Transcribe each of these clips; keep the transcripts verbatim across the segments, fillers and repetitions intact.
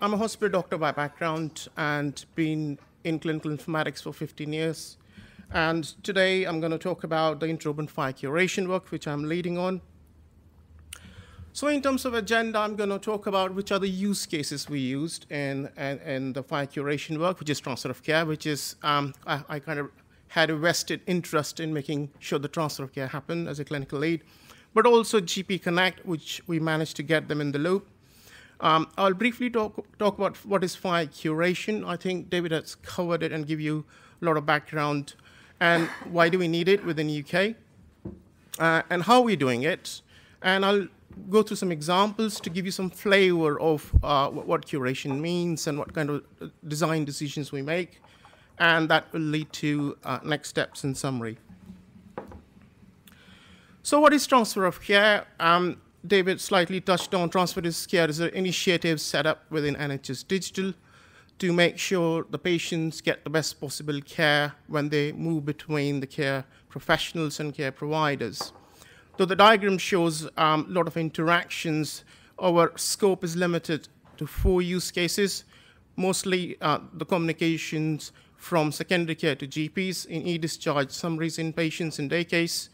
I'm a hospital doctor by background and been in clinical informatics for fifteen years. And today I'm going to talk about the InterOpen FHIR curation work, which I'm leading on. So in terms of agenda, I'm going to talk about which are the use cases we used in, in, in the FHIR curation work, which is transfer of care, which is um, I, I kind of had a vested interest in making sure the transfer of care happened as a clinical lead, but also G P Connect, which we managed to get them in the loop. Um, I'll briefly talk, talk about what is FHIR curation. I think David has covered it and give you a lot of background and why do we need it within the U K uh, and how we're doing it. And I'll go through some examples to give you some flavor of uh, what curation means and what kind of design decisions we make, and that will lead to uh, next steps in summary. So what is transfer of care? Um, David slightly touched on transfer of care is an initiative set up within N H S Digital to make sure the patients get the best possible care when they move between the care professionals and care providers. Though the diagram shows a um, lot of interactions, our scope is limited to four use cases, mostly uh, the communications from secondary care to G Ps in e-discharge summaries in patients in day case,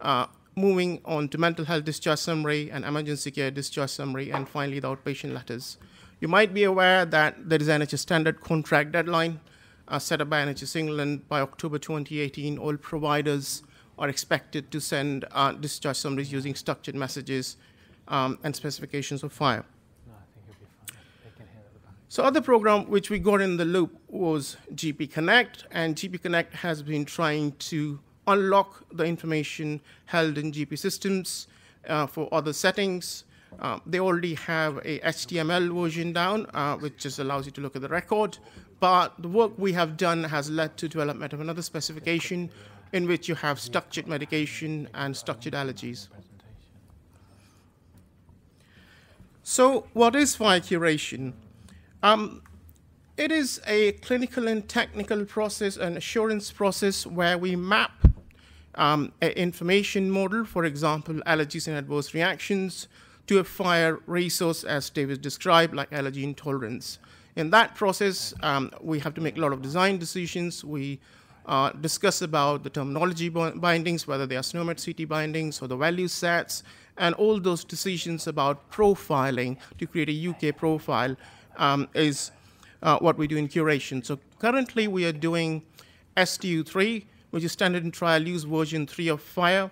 uh, moving on to mental health discharge summary and emergency care discharge summary, and finally the outpatient letters. You might be aware that there is an N H S standard contract deadline uh, set up by N H S England by October twenty eighteen. All providers are expected to send uh, discharge summaries using structured messages um, and specifications of FHIR. No, I think it'll be fine. They can hear the back. So other program which we got in the loop was G P Connect, and G P Connect has been trying to unlock the information held in G P systems uh, for other settings. Uh, they already have a H T M L version down, uh, which just allows you to look at the record, but the work we have done has led to development of another specification in which you have structured medication and structured allergies. So what is FHIR curation? Um, it is a clinical and technical process, an assurance process, where we map um, an information model, for example, allergies and adverse reactions, to a FHIR resource, as David described, like allergy intolerance. In that process, um, we have to make a lot of design decisions. We Uh, discuss about the terminology bindings, whether they are SNOMED C T bindings or the value sets, and all those decisions about profiling to create a U K profile um, is uh, what we do in curation. So currently we are doing S T U three, which is standard in trial use version three of FHIR.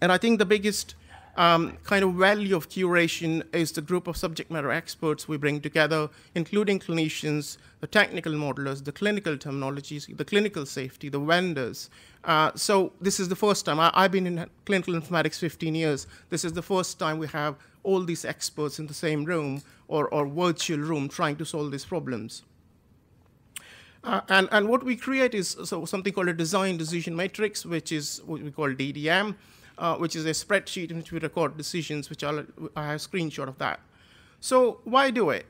And I think the biggest um, kind of value of curation is the group of subject matter experts we bring together, including clinicians, the technical modelers, the clinical terminologies, the clinical safety, the vendors. Uh, so this is the first time. I, I've been in clinical informatics fifteen years. This is the first time we have all these experts in the same room or, or virtual room trying to solve these problems. Uh, and, and what we create is so something called a design decision matrix, which is what we call D D M, uh, which is a spreadsheet in which we record decisions, which I'll, I have a screenshot of that. So why do it?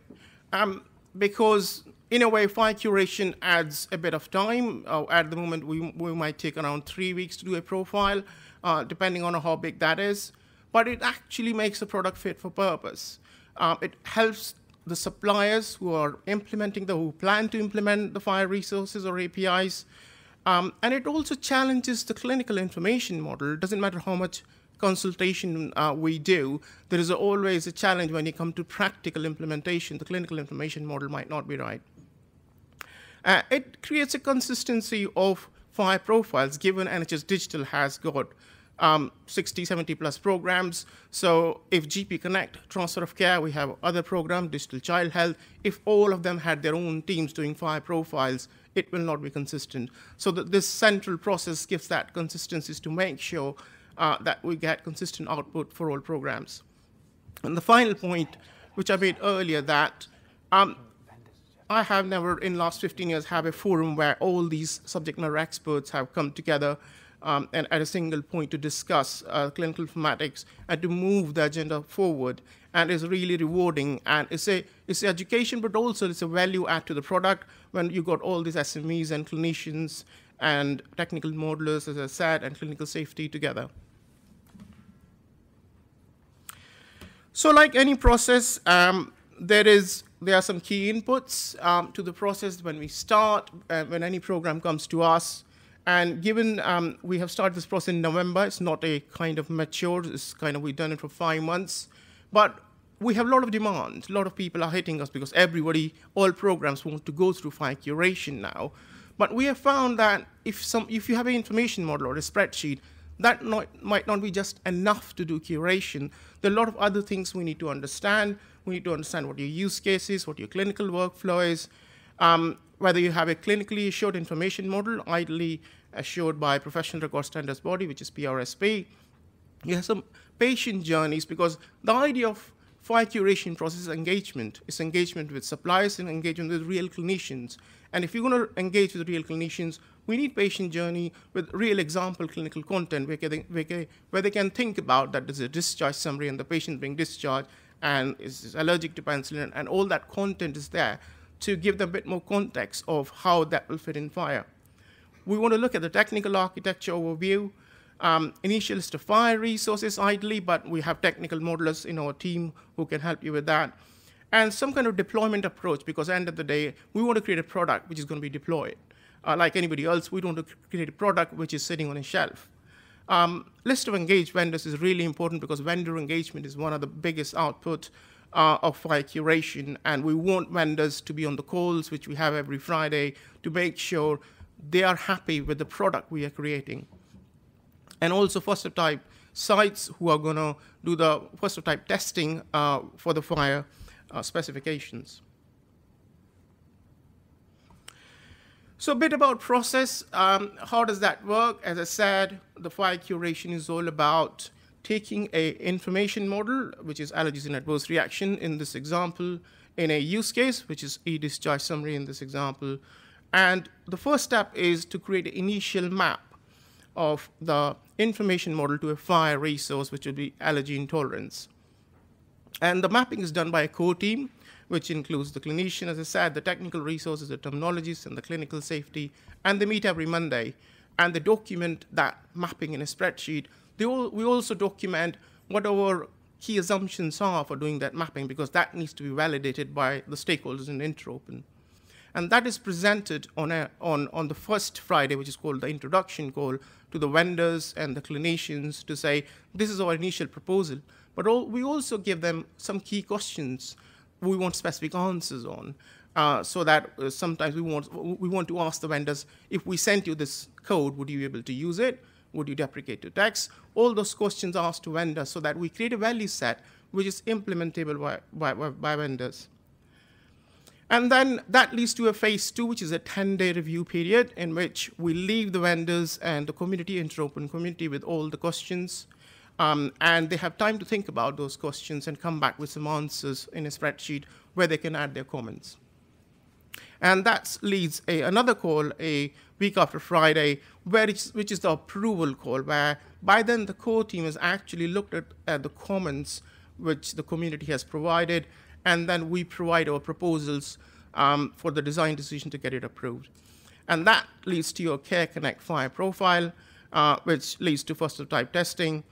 Um, because in a way, FHIR curation adds a bit of time. Uh, at the moment, we, we might take around three weeks to do a profile, uh, depending on how big that is. But it actually makes the product fit for purpose. Uh, it helps the suppliers who are implementing, the, who plan to implement the FHIR resources or A P Is. Um, and it also challenges the clinical information model. It doesn't matter how much consultation uh, we do, there is always a challenge when you come to practical implementation. The clinical information model might not be right. Uh, it creates a consistency of FHIR profiles, given N H S Digital has got um, sixty, seventy plus programs. So if G P Connect, Transfer of Care, we have other programs, Digital Child Health, if all of them had their own teams doing FHIR profiles, it will not be consistent. So that this central process gives that consistency to make sure uh, that we get consistent output for all programs. And the final point, which I made earlier, that um, I have never, in the last fifteen years, have a forum where all these subject matter experts have come together um, and at a single point to discuss uh, clinical informatics and to move the agenda forward. And it's really rewarding. And it's a it's education, but also it's a value add to the product when you got all these S M Es and clinicians and technical modelers, as I said, and clinical safety together. So like any process, um, there is there are some key inputs um, to the process when we start, uh, when any program comes to us. And given um, we have started this process in November, it's not a kind of mature, it's kind of we've done it for five months. But we have a lot of demand. A lot of people are hitting us because everybody, all programs want to go through fire curation now. But we have found that if, some, if you have an information model or a spreadsheet, that not, might not be just enough to do curation. There are a lot of other things we need to understand. We need to understand what your use case is, what your clinical workflow is, um, whether you have a clinically assured information model, ideally assured by Professional Record Standards Body, which is P R S P. You have some patient journeys, because the idea of fire curation process is engagement. It's engagement with suppliers and engagement with real clinicians. And if you're going to engage with real clinicians, we need patient journey with real example clinical content where they, where they, where they can think about that there's a discharge summary and the patient being discharged and is allergic to penicillin, and all that content is there to give them a bit more context of how that will fit in fire. We want to look at the technical architecture overview, um, initial list of fire resources ideally, but we have technical modelers in our team who can help you with that. And some kind of deployment approach, because at the end of the day, we want to create a product which is going to be deployed. Uh, like anybody else, we don't want to create a product which is sitting on a shelf. Um, list of engaged vendors is really important because vendor engagement is one of the biggest output uh, of fire curation, and we want vendors to be on the calls, which we have every Friday, to make sure they are happy with the product we are creating. And also first-of-type sites who are going to do the first-of-type testing uh, for the fire uh, specifications. So a bit about process, um, how does that work? As I said, the fire curation is all about taking an information model, which is allergies and adverse reaction in this example, in a use case, which is e-discharge summary in this example. And the first step is to create an initial map of the information model to a fire resource, which would be allergy intolerance. And the mapping is done by a core team, which includes the clinician, as I said, the technical resources, the terminologists, and the clinical safety, and they meet every Monday, and they document that mapping in a spreadsheet. They all, we also document what our key assumptions are for doing that mapping, because that needs to be validated by the stakeholders in InterOpen. And that is presented on, a, on, on the first Friday, which is called the introduction call, to the vendors and the clinicians to say, this is our initial proposal. But all, we also give them some key questions we want specific answers on, uh, so that uh, sometimes we want, we want to ask the vendors, if we sent you this code, would you be able to use it? Would you deprecate to text? All those questions are asked to vendors so that we create a value set which is implementable by, by, by, by vendors. And then that leads to a phase two, which is a ten-day review period in which we leave the vendors and the community, InterOpen community, with all the questions. Um, and they have time to think about those questions and come back with some answers in a spreadsheet where they can add their comments. And that leads a, another call a week after Friday, where it's, which is the approval call, where by then the core team has actually looked at, at the comments which the community has provided, and then we provide our proposals um, for the design decision to get it approved. And that leads to your Care Connect fire profile, uh, which leads to first-of-type testing.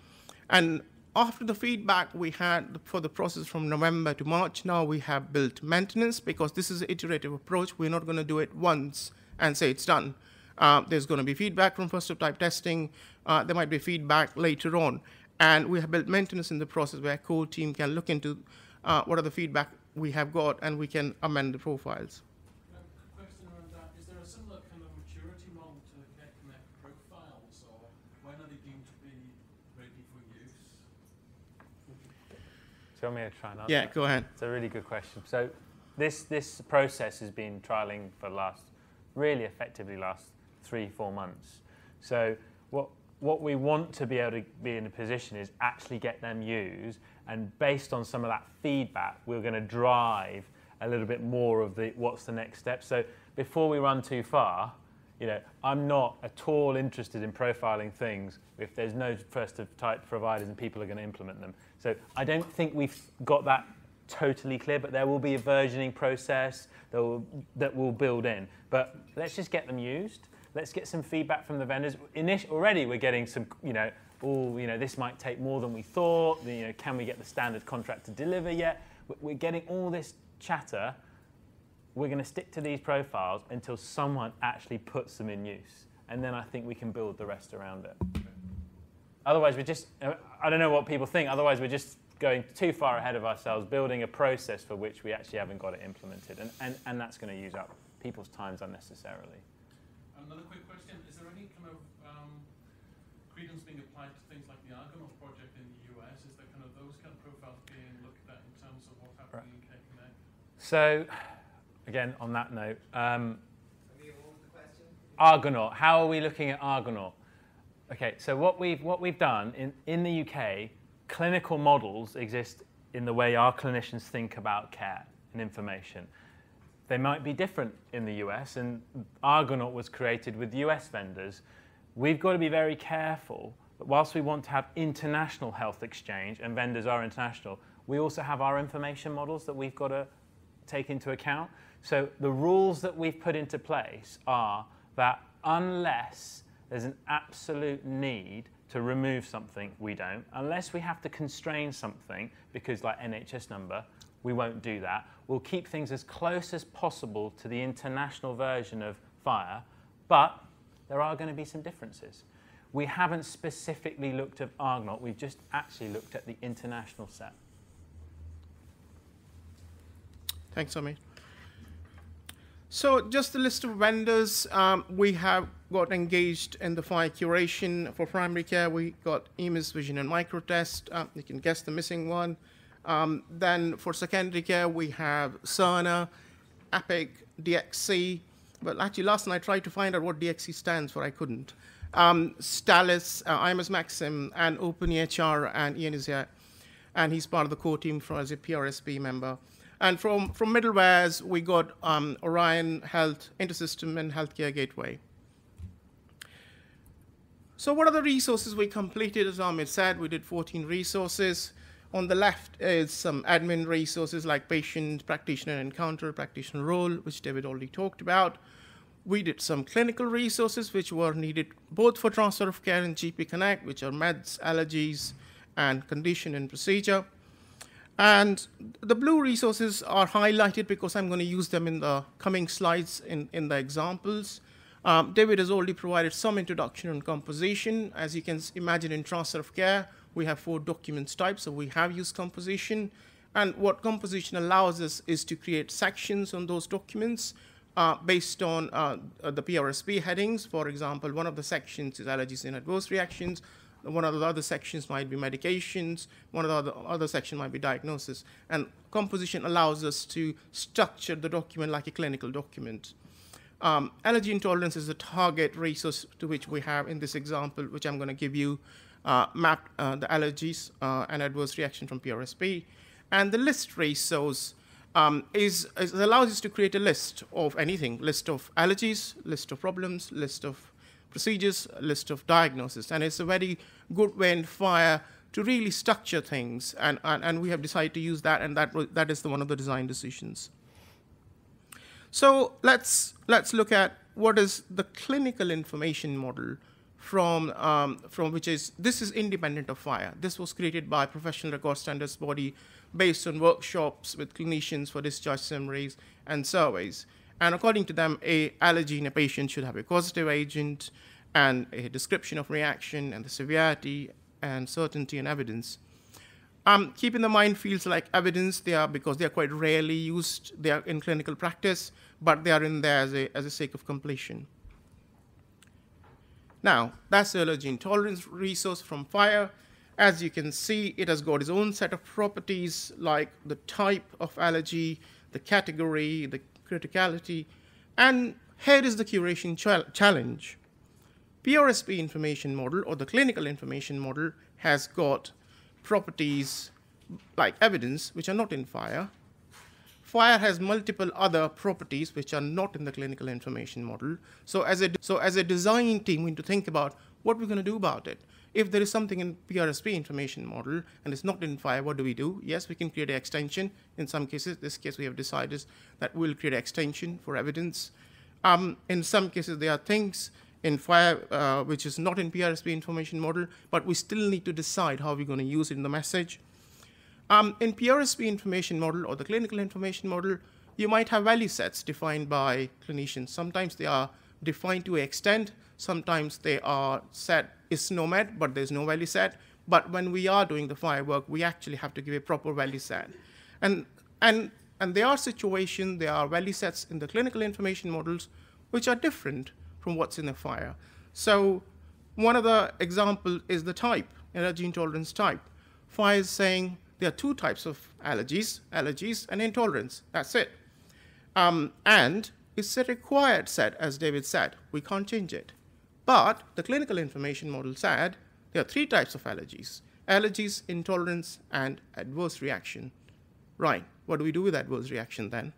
And after the feedback we had for the process from November to March, now we have built maintenance, because this is an iterative approach. We're not going to do it once and say it's done. Uh, there's going to be feedback from first-of-type testing. Uh, there might be feedback later on. And we have built maintenance in the process where a core team can look into uh, what are the feedback we have got, and we can amend the profiles. Do you want me to try and answer? Yeah, go ahead. It's a really good question. So this, this process has been trialing for the last, really effectively last three, four months. So what, what we want to be able to be in a position is actually get them used, and based on some of that feedback, we're going to drive a little bit more of the what's the next step. So before we run too far, you know, I'm not at all interested in profiling things if there's no first-of-type providers and people are going to implement them. So I don't think we've got that totally clear, but there will be a versioning process that will, that will build in. But let's just get them used. Let's get some feedback from the vendors. Init- already we're getting some, you know, oh, you know, this might take more than we thought. You know, can we get the standard contract to deliver yet? We're getting all this chatter. We're going to stick to these profiles until someone actually puts them in use. And then I think we can build the rest around it. Otherwise, we're just, I don't know what people think. Otherwise, we're just going too far ahead of ourselves, building a process for which we actually haven't got it implemented. And, and, and that's going to use up people's times unnecessarily. Another quick question. Is there any kind of um, credence being applied to things like the Argonaut project in the U S? Is there kind of those kind of profiles being looked at in terms of what's happening right. in U K Connect? So, again, on that note, um, Argonaut. How are we looking at Argonaut? Okay, so what we've what we've done in in the U K, clinical models exist in the way our clinicians think about care and information. They might be different in the U S, and Argonaut was created with U S vendors. We've got to be very careful that whilst we want to have international health exchange and vendors are international, we also have our information models that we've got to take into account. So the rules that we've put into place are that unless there's an absolute need to remove something, we don't. Unless we have to constrain something, because like N H S number, we won't do that. We'll keep things as close as possible to the international version of FHIR, but there are going to be some differences. We haven't specifically looked at Argonaut, we've just actually looked at the international set. Thanks, Amit. So just the list of vendors, um, we have got engaged in the FHIR curation for primary care. We got E M I S, Vision, and Microtest. Uh, you can guess the missing one. Um, then for secondary care, we have CERNER, EPIC, D X C. Well, actually, last night I tried to find out what D X C stands for. I couldn't. Um, STALIS, uh, I M S Maxim, and Open E H R, and Ian is here. And he's part of the core team for, as a P R S B member. And from, from middlewares, we got um, Orion Health, InterSystem, and Healthcare Gateway. So what are the resources we completed? As Amit said, we did fourteen resources. On the left is some admin resources like patient, practitioner encounter, practitioner role, which David already talked about. We did some clinical resources which were needed both for transfer of care and G P Connect, which are meds, allergies, and condition and procedure. And the blue resources are highlighted because I'm going to use them in the coming slides in, in the examples. Um, David has already provided some introduction on composition. As you can imagine, in transfer of care, we have four documents types, so we have used composition. And what composition allows us is to create sections on those documents uh, based on uh, the P R S P headings. For example, one of the sections is allergies and adverse reactions. One of the other sections might be medications. One of the other, other section might be diagnosis. And composition allows us to structure the document like a clinical document. Um, allergy intolerance is the target resource to which we have in this example, which I'm going to give you, uh, map uh, the allergies uh, and adverse reaction from P R S P. And the list resource um, is, is allows us to create a list of anything, list of allergies, list of problems, list of procedures, list of diagnosis, and it's a very good way in FHIR to really structure things, and, and, and we have decided to use that, and that, that is the one of the design decisions. So let's, let's look at what is the clinical information model from, um, from which is, this is independent of FHIR. This was created by Professional Record Standards Body based on workshops with clinicians for discharge summaries and surveys. And according to them, an allergy in a patient should have a causative agent and a description of reaction and the severity and certainty and evidence. Um, keep in mind fields like evidence, they are, because they are quite rarely used, they are in clinical practice, but they are in there as a, as a sake of completion. Now, that's the allergy intolerance resource from FHIR. As you can see, it has got its own set of properties like the type of allergy, the category, the criticality, and here is the curation challenge. P R S P information model or the clinical information model has got properties like evidence which are not in FHIR. FHIR has multiple other properties which are not in the clinical information model. So as a, so as a design team, we need to think about what we're going to do about it. If there is something in P R S P information model and it's not in FHIR, what do we do? Yes, we can create an extension. In some cases, this case we have decided that we'll create an extension for evidence. Um, in some cases, there are things in FHIR uh, which is not in P R S P information model, but we still need to decide how we're going to use it in the message. Um, in P R S B information model or the clinical information model, you might have value sets defined by clinicians. Sometimes they are defined to an extent. Sometimes they are set is SNOMED, but there's no value set. But when we are doing the FHIR work, we actually have to give a proper value set. And, and, and there are situations, there are value sets in the clinical information models which are different from what's in the FHIR. So one of the examples is the type, allergy intolerance type. FHIR is saying there are two types of allergies, allergies and intolerance, that's it. Um, and it's a required set, as David said, we can't change it. But the clinical information model said there are three types of allergies, allergies, intolerance, and adverse reaction. Right, what do we do with adverse reaction then?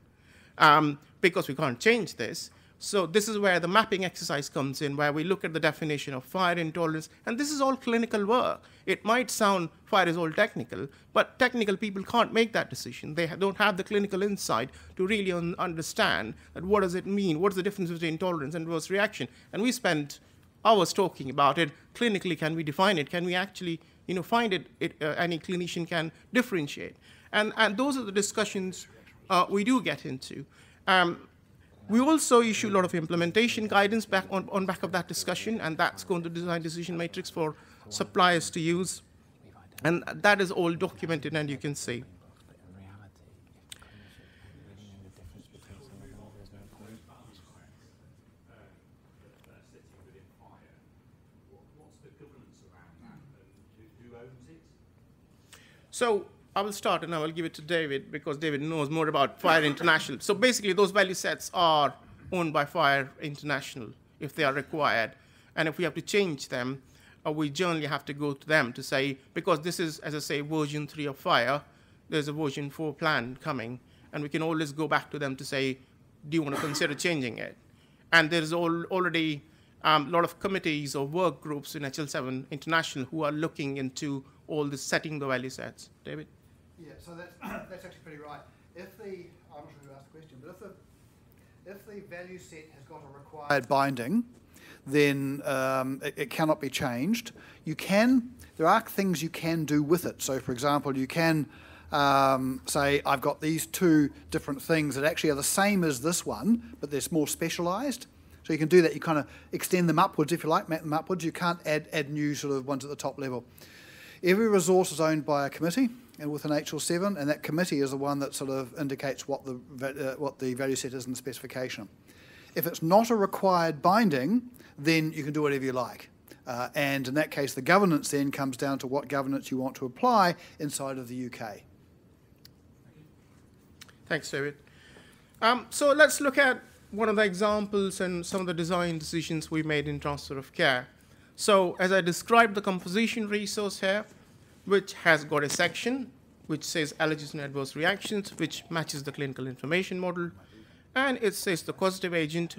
Um, because we can't change this. So this is where the mapping exercise comes in, where we look at the definition of FHIR intolerance, and this is all clinical work. It might sound FHIR is all technical, but technical people can't make that decision. They don't have the clinical insight to really un understand that what does it mean, what's the difference between intolerance and adverse reaction. And we spend hours talking about it. Clinically, can we define it? Can we actually you know, find it, it uh, any clinician can differentiate? And, and those are the discussions uh, we do get into. Um, We also issue a lot of implementation guidance back on, on back of that discussion, and that's going to design decision matrix for suppliers to use. And that is all documented, and you can see. So I will start, and I will give it to David, because David knows more about FHIR International. So basically, those value sets are owned by FHIR International if they are required. And if we have to change them, uh, we generally have to go to them to say, because this is, as I say, version three of FHIR, there's a version four plan coming. And we can always go back to them to say, do you want to consider changing it? And there's all, already um, a lot of committees or work groups in H L seven International who are looking into all this setting the value sets. David? Yeah, so that's, that's actually pretty right. If the, I'm not sure who asked the question, but if the, if the value set has got a required binding, then um, it, it cannot be changed. You can, there are things you can do with it. So for example, you can um, say, I've got these two different things that actually are the same as this one, but they're more specialized. So you can do that, you kind of extend them upwards if you like, map them upwards. You can't add, add new sort of ones at the top level. Every resource is owned by a committee and with an H L seven, and that committee is the one that sort of indicates what the, uh, what the value set is in the specification. If it's not a required binding, then you can do whatever you like. Uh, and in that case, the governance then comes down to what governance you want to apply inside of the U K. Thanks, David. Um, so let's look at one of the examples and some of the design decisions we made in transfer of care. So as I described the composition resource here, which has got a section which says allergies and adverse reactions, which matches the clinical information model. And it says the causative agent,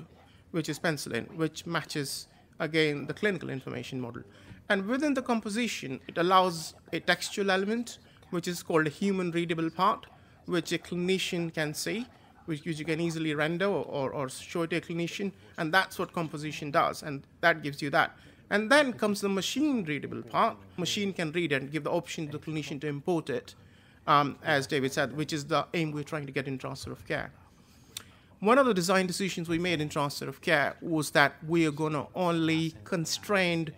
which is penicillin, which matches, again, the clinical information model. And within the composition, it allows a textual element, which is called a human readable part, which a clinician can see, which you can easily render or, or show to a clinician. And that's what composition does, and that gives you that. And then comes the machine-readable part. Machine can read it and give the option to the clinician to import it, um, as David said, which is the aim we're trying to get in transfer of care. One of the design decisions we made in transfer of care was that we are going to only constrain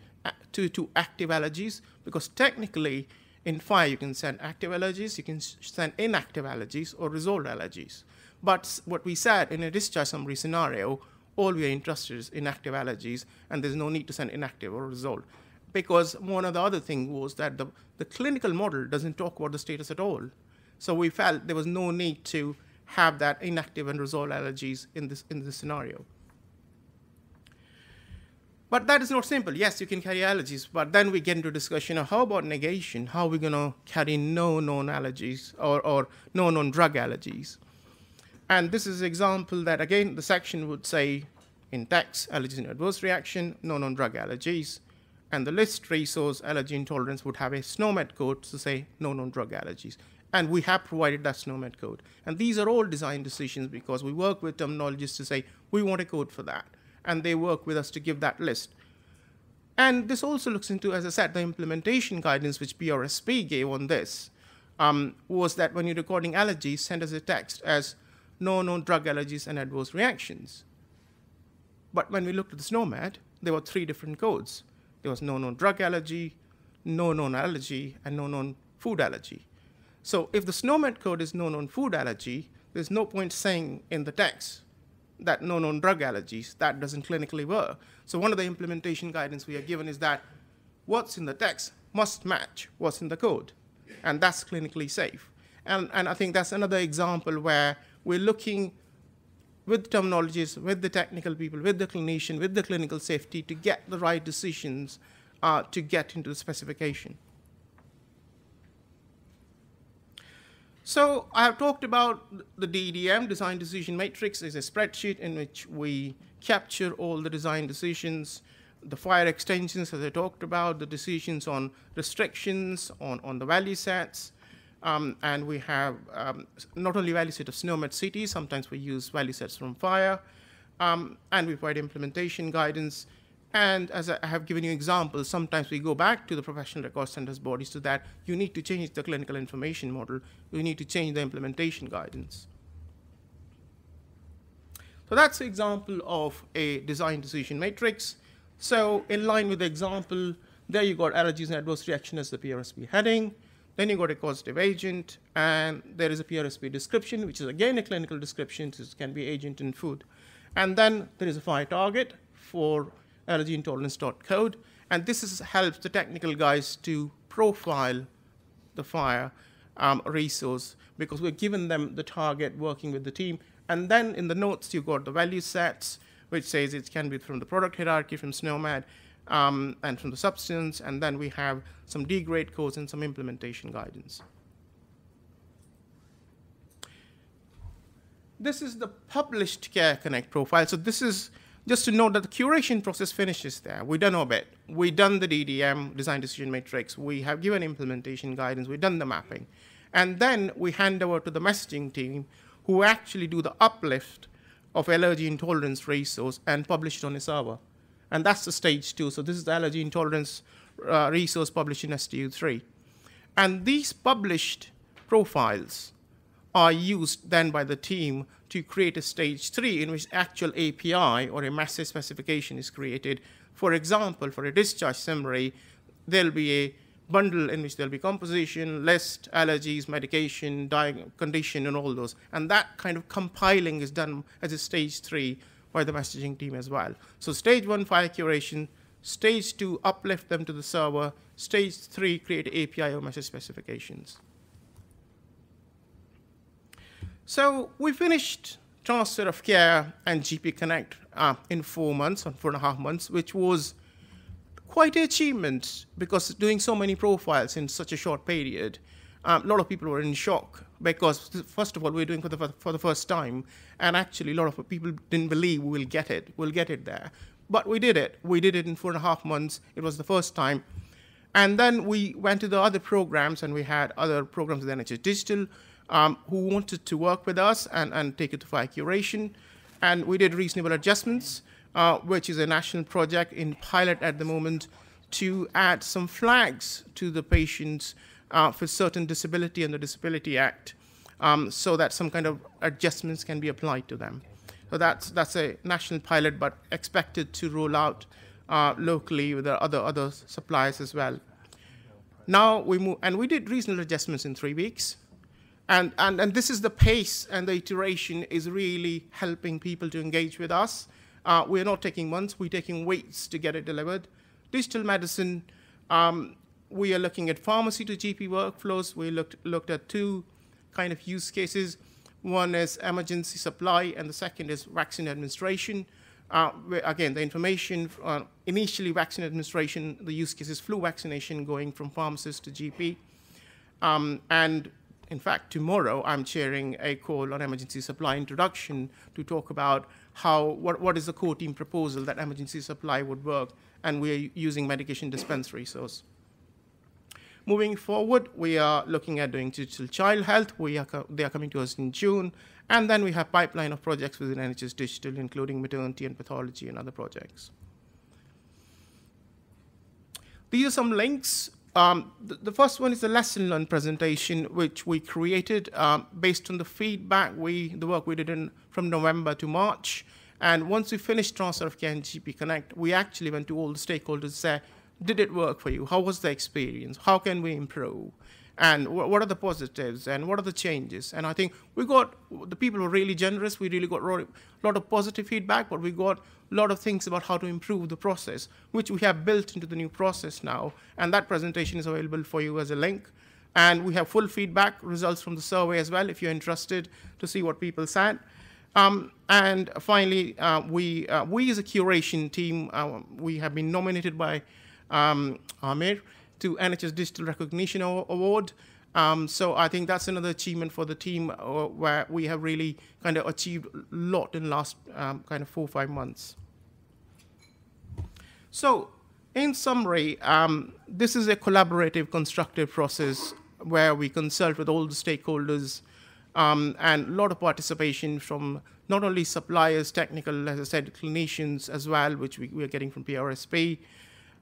to, to active allergies, because technically in FHIR you can send active allergies, you can send inactive allergies or resolved allergies. But what we said in a discharge summary scenario, all we are interested is inactive allergies, and there's no need to send inactive or resolved. Because one of the other things was that the, the clinical model doesn't talk about the status at all. So we felt there was no need to have that inactive and resolved allergies in this, in this scenario. But that is not simple. Yes, you can carry allergies, but then we get into discussion of how about negation? How are we going to carry no known allergies or, or no known drug allergies? And this is an example that, again, the section would say in text, allergies and adverse reaction, no known drug allergies. And the list resource, allergy intolerance, would have a SNOMED code to say no known drug allergies. And we have provided that SNOMED code. And these are all design decisions because we work with terminologists to say, we want a code for that. And they work with us to give that list. And this also looks into, as I said, the implementation guidance which P R S P gave on this. um, was that when you're recording allergies, send us a text as no known drug allergies and adverse reactions. But when we looked at the SNOMED, there were three different codes. There was no known drug allergy, no known allergy, and no known food allergy. So if the SNOMED code is no known food allergy, there's no point saying in the text that no known drug allergies, that doesn't clinically work. So one of the implementation guidance we are given is that what's in the text must match what's in the code, and that's clinically safe. And, and I think that's another example where we're looking with terminologists, with the technical people, with the clinician, with the clinical safety to get the right decisions uh, to get into the specification. So I have talked about the D D M, Design Decision Matrix, is a spreadsheet in which we capture all the design decisions, the FHIR extensions as I talked about, the decisions on restrictions, on, on the value sets, um, and we have um, not only value set of SNOMED C T, sometimes we use value sets from FHIR, um, and we provide implementation guidance. And as I have given you examples, sometimes we go back to the professional record centers bodies to that you need to change the clinical information model, you need to change the implementation guidance. So that's an example of a design decision matrix. So in line with the example, there you got allergies and adverse reaction as the P R S P heading, then you got a causative agent, and there is a P R S P description, which is again a clinical description, so it can be agent and food. And then there is a FHIR target for allergy intolerance dot code, and this is, helps the technical guys to profile the FHIR um, resource, because we've given them the target working with the team. And then in the notes, you've got the value sets, which says it can be from the product hierarchy, from SNOMED, um, and from the substance, and then we have some D-grade codes and some implementation guidance. This is the published Care Connect profile. So this is just to note that the curation process finishes there. We've done all bit. We've done the D D M, design decision matrix. We have given implementation guidance. We've done the mapping. And then we hand over to the messaging team, who actually do the uplift of allergy intolerance resource and publish it on a server. And that's the stage two. So this is the allergy intolerance uh, resource published in S T U three. And these published profiles are used then by the team to create a stage three in which actual A P I or a message specification is created. For example, for a discharge summary, there'll be a bundle in which there'll be composition, list, allergies, medication, condition, and all those. And that kind of compiling is done as a stage three by the messaging team as well. So stage one, FHIR curation, stage two, uplift them to the server, stage three, create A P I or message specifications. So we finished transfer of care and G P Connect uh, in four months, or four and a half months, which was quite an achievement, because doing so many profiles in such a short period, um, a lot of people were in shock, because first of all, we were doing for the, for the first time, and actually a lot of people didn't believe we'll get it, we'll get it there. But we did it. We did it in four and a half months. It was the first time. And then we went to the other programs, and we had other programs with N H S Digital, Um, who wanted to work with us and, and take it to FHIR curation. And we did reasonable adjustments, uh, which is a national project in pilot at the moment, to add some flags to the patients uh, for certain disability and the Disability Act, um, so that some kind of adjustments can be applied to them. So that's, that's a national pilot, but expected to roll out uh, locally with other, other suppliers as well. Now we move, and we did reasonable adjustments in three weeks. And, and, and this is the pace, and the iteration is really helping people to engage with us. Uh, we're not taking months, we're taking weeks to get it delivered. Digital medicine, um, we are looking at pharmacy to G P workflows. We looked, looked at two kind of use cases. One is emergency supply, and the second is vaccine administration. Uh, where, again, the information, uh, initially vaccine administration, the use case is flu vaccination going from pharmacist to G P. Um, and in fact, tomorrow I'm chairing a call on emergency supply introduction to talk about how what, what is the core team proposal that emergency supply would work, and we are using medication dispense resource. Moving forward, we are looking at doing digital child health. We are they are coming to us in June, and then we have pipeline of projects within N H S Digital, including maternity and pathology and other projects. These are some links Um, the, the first one is a lesson learned presentation, which we created um, based on the feedback, we the work we did in, from November to March. And once we finished Transfer of Care and G P Connect, we actually went to all the stakeholders and said, did it work for you? How was the experience? How can we improve? And wh what are the positives? And what are the changes? And I think we got, the people were really generous. We really got a lot of positive feedback, but we got a lot of things about how to improve the process, which we have built into the new process now. And that presentation is available for you as a link. And we have full feedback results from the survey as well, if you're interested to see what people said. Um, and finally, uh, we, uh, we as a curation team, uh, we have been nominated by um, Amir to N H S Digital Recognition Award. Um, so I think that's another achievement for the team uh, where we have really kind of achieved a lot in the last um, kind of four or five months. So in summary, um, this is a collaborative, constructive process where we consult with all the stakeholders Um, and a lot of participation from not only suppliers, technical, as I said, clinicians as well, which we, we are getting from P R S P.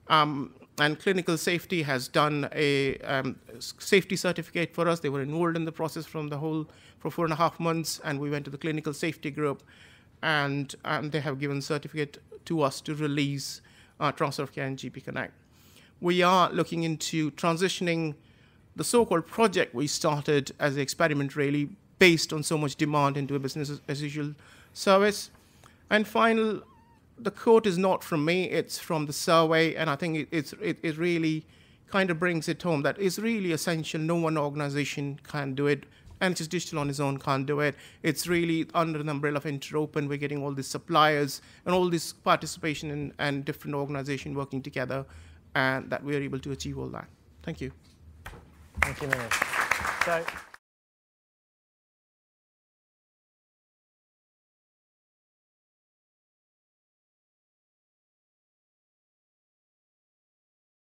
Um, and clinical safety has done a um, safety certificate for us. They were involved in the process from the whole for four and a half months, and we went to the clinical safety group, and um, they have given certificate to us to release uh, Transfer of Care and G P Connect. We are looking into transitioning the so-called project we started as an experiment, really, based on so much demand into a business as usual service. And final, the quote is not from me, it's from the survey, and I think it, it's, it, it really kind of brings it home that it's really essential. No one organization can do it. N H S Digital on its own can't do it. It's really under the umbrella of InterOpen. We're getting all these suppliers and all this participation and, and different organizations working together, and that we're able to achieve all that. Thank you. Thank you, Minister.